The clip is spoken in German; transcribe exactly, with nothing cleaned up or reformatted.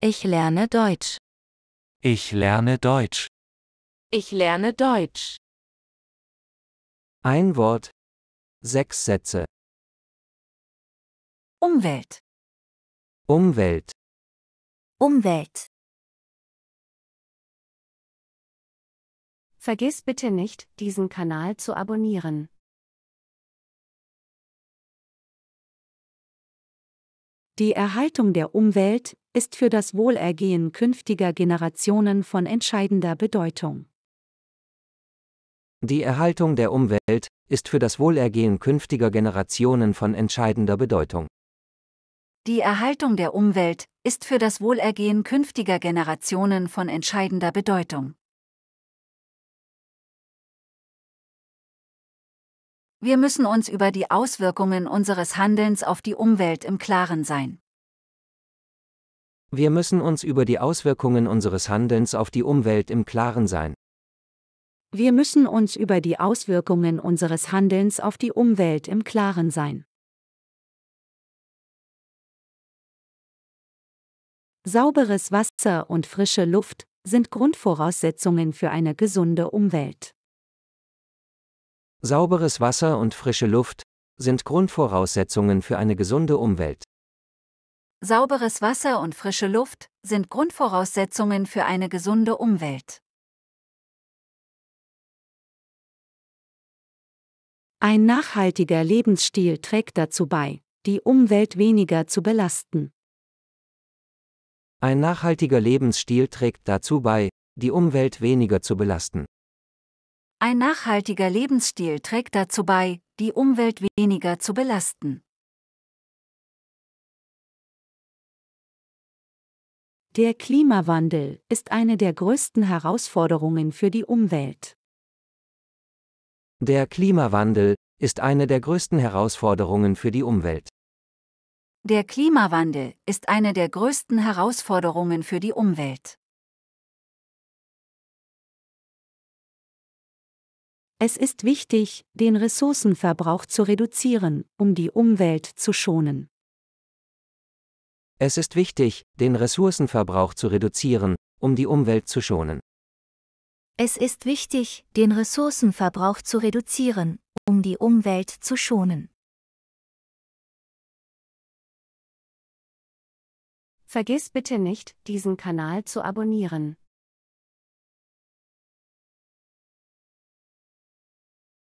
Ich lerne Deutsch. Ich lerne Deutsch. Ich lerne Deutsch. Ein Wort, sechs Sätze. Umwelt. Umwelt. Umwelt. Vergiss bitte nicht, diesen Kanal zu abonnieren. Die Erhaltung der Umwelt ist für das Wohlergehen künftiger Generationen von entscheidender Bedeutung. Die Erhaltung der Umwelt ist für das Wohlergehen künftiger Generationen von entscheidender Bedeutung. Die Erhaltung der Umwelt ist für das Wohlergehen künftiger Generationen von entscheidender Bedeutung. Wir müssen uns über die Auswirkungen unseres Handelns auf die Umwelt im Klaren sein. Wir müssen uns über die Auswirkungen unseres Handelns auf die Umwelt im Klaren sein. Wir müssen uns über die Auswirkungen unseres Handelns auf die Umwelt im Klaren sein. Sauberes Wasser und frische Luft sind Grundvoraussetzungen für eine gesunde Umwelt. Sauberes Wasser und frische Luft sind Grundvoraussetzungen für eine gesunde Umwelt. Sauberes Wasser und frische Luft sind Grundvoraussetzungen für eine gesunde Umwelt. Ein nachhaltiger Lebensstil trägt dazu bei, die Umwelt weniger zu belasten. Ein nachhaltiger Lebensstil trägt dazu bei, die Umwelt weniger zu belasten. Ein nachhaltiger Lebensstil trägt dazu bei, die Umwelt weniger zu belasten. Der Klimawandel ist eine der größten Herausforderungen für die Umwelt. Der Klimawandel ist eine der größten Herausforderungen für die Umwelt. Der Klimawandel ist eine der größten Herausforderungen für die Umwelt. Es ist wichtig, den Ressourcenverbrauch zu reduzieren, um die Umwelt zu schonen. Es ist wichtig, den Ressourcenverbrauch zu reduzieren, um die Umwelt zu schonen. Es ist wichtig, den Ressourcenverbrauch zu reduzieren, um die Umwelt zu schonen. Vergiss bitte nicht, diesen Kanal zu abonnieren.